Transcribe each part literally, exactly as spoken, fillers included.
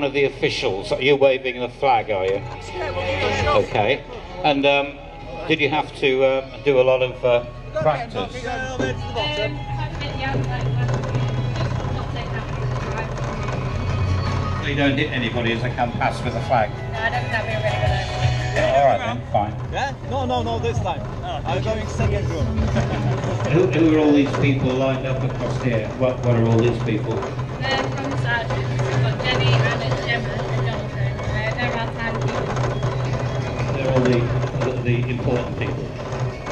one of the officials. Are you waving the flag, are you? Okay. And um, did you have to uh, do a lot of uh, practice? So you don't hit anybody as they come past with the flag? No, I don't think that would be really good. Yeah, all right then, fine. Yeah? No, no, no, this time. Oh, I'm going second room. who, who are all these people lined up across here? What, what are all these people? They're from the side. We've got Jenny, Anna, Gemma and Jonathan. Uh, they're our time people. They're all the, the, the important people.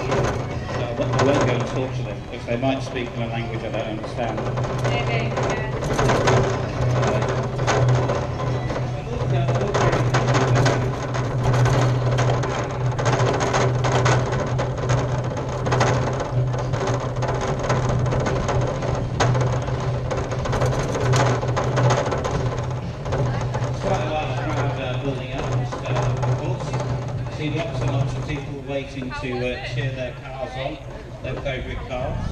So I won't go and talk to them because they might speak in a language I don't understand. Maybe, yeah. Lots and lots of people waiting to uh, cheer their cars on, their favourite cars.